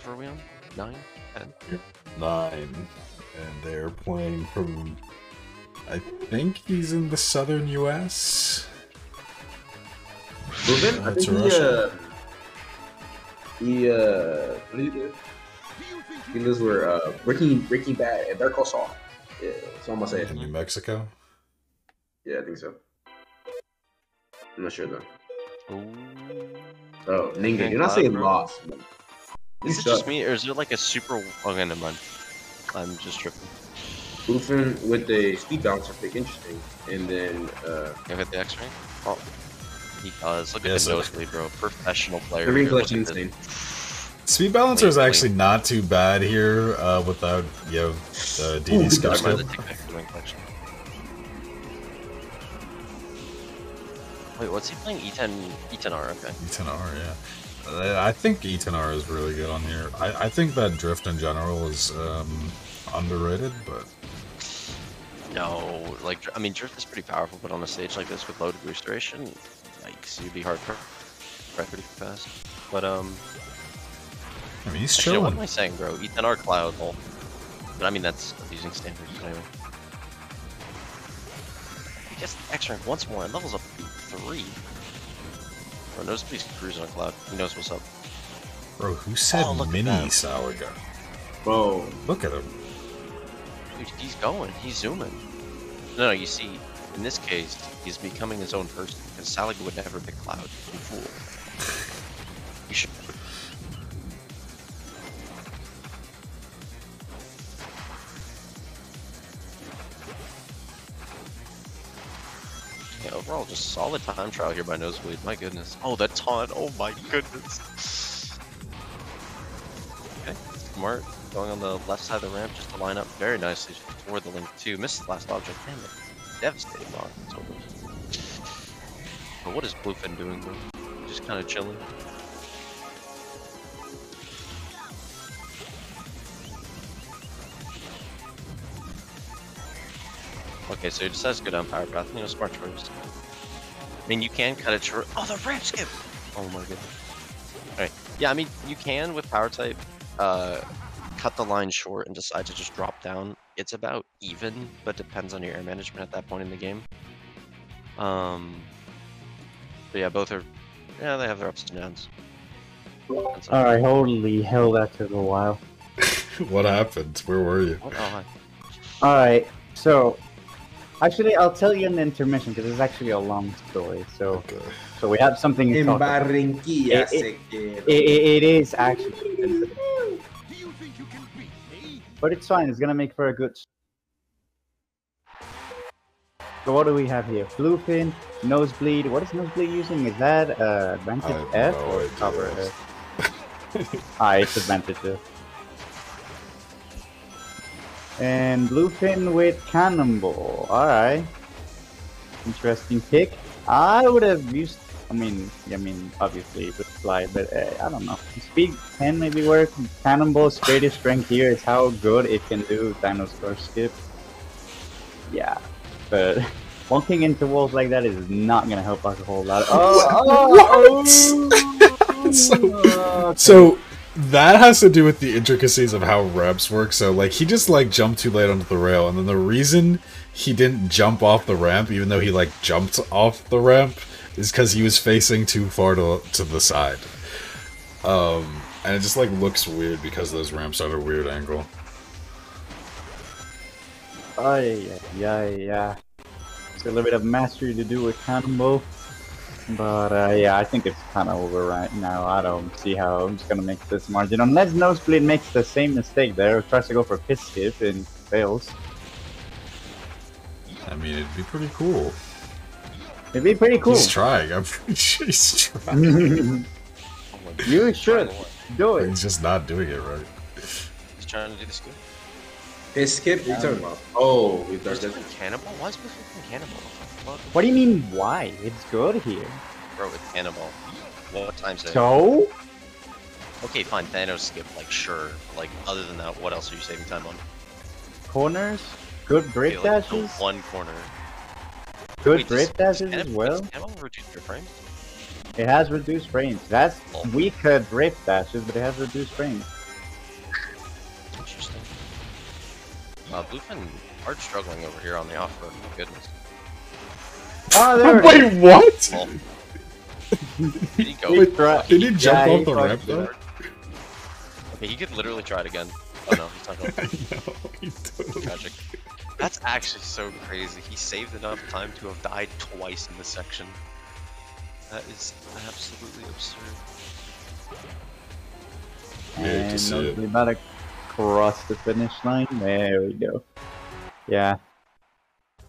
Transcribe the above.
offer are we on? 9? 10? 9. And they're playing from... I think he's in the southern U.S.? Bluefin? That's Russia. What do you do? He lives where, Breaking Bad and Better Call Saul. Yeah, that's all I'm gonna say. New Mexico? Yeah, I think so. I'm not sure though. Ooh. Oh, Ninga. You're not saying Lost. Is it just me, or is there like a super... Oh, never mind. I'm just tripping. Bluefin with a speed bouncer pick, interesting. And then, Can I hit the X-Ray? Oh. He does. Look at the nosebleed, bro. Professional player. The ring collection is insane. Speed Balancer is actually not too bad here without, you know, the DD scope. Wait, what's he playing? E10R, okay. E10R, yeah. I think E10R is really good on here. I think that Drift in general is underrated, but... No, like, I mean, Drift is pretty powerful, but on a stage like this with low degree duration, yikes, you'd be hard pretty fast. But, I mean, he's actually, chilling. What am I saying, bro? E10R Cloud, lol. But I mean, that's abusing standards, anyway. He gets the X-Rank once more and levels up to 3. Bro, nosebl's cruising on Cloud. He knows what's up. Bro, who said Minnie Saliga? Bro, look at him. Dude, he's going. He's zooming. No, you see, in this case, he's becoming his own person because Saliga would never pick Cloud. You fool. You should. Yeah, overall, just solid time trial here by Nosebleed. My goodness. Oh, that taunt. Oh my goodness. Okay, smart. Going on the left side of the ramp just to line up very nicely toward the link 2. Missed the last object. Damn it. Devastating lock. It's over. But what is Bluefin doing, bro? Just kind of chilling. Okay, so he decides to go down Power Path, you know, smart choice. I mean, you can cut it short. Oh, the ramp skip! Oh my goodness. Alright, yeah, I mean, you can, with Power Type, cut the line short and decide to just drop down. It's about even, but depends on your air management at that point in the game. But yeah, both are... Yeah, they have their ups and downs. Alright, holy hell, that took a while. What happened? Where were you? Oh, hi. Alright, so... Actually, I'll tell you in the intermission because it's actually a long story. So, so we have something to talk about. Barranquilla, it is actually. Do you think you can beat me? But it's fine. It's gonna make for a good. So what do we have here? Bluefin, Nosebleed. What is Nosebleed using? Is that Advantage F or Cover F? Ah, it's Advantage F. And Bluefin with Cannonball. Alright. Interesting pick. I would have used... I mean, obviously it would fly, but I don't know. Speed 10 maybe work. Cannonball's greatest strength here is how good it can do dinosaur skip. Yeah, but walking into walls like that is not gonna help us a whole lot. Oh, what? So that has to do with the intricacies of how ramps work. So like he just like jumped too late onto the rail, and then the reason he didn't jump off the ramp, even though he like jumped off the ramp, is because he was facing too far to the side. And it just like looks weird because those ramps are at a weird angle. Oh yeah. It's a little bit of mastery to do with Cannonball. But yeah, I think it's kind of over right now. I don't see how I'm just going to make this margin. Unless Nosebleed makes the same mistake there. Tries to go for a piss skip and fails. I mean, it'd be pretty cool. It'd be pretty cool. He's trying. I'm pretty sure he's trying. You should do it. He's just not doing it right. He's trying to do the skip. Piss skip? What are you talking about? Oh, we've done Cannonball? Why is this Cannonball? What do you mean, why? It's good here. Bro, it's Cannonball. What time's it? So? Okay, fine. Thanos skip, like, sure. Like, other than that, what else are you saving time on? Corners? Good break dashes? Like, one corner. Good break dashes as well? Does Cannonball reduce your frames? It has reduced frames. That's weaker break dashes, but it has reduced frames. Bluefin hard struggling over here on the off-road, my goodness. Ah, there Wait, what? Well, did he go? Did he jump off the ramp though? Okay, he could literally try it again. Oh no, he's not going to. No, he's totally tragic. That's actually so crazy. He saved enough time to have died twice in this section. That is absolutely absurd. Yeah, you can see it. We better cross the finish line. There we go. Yeah,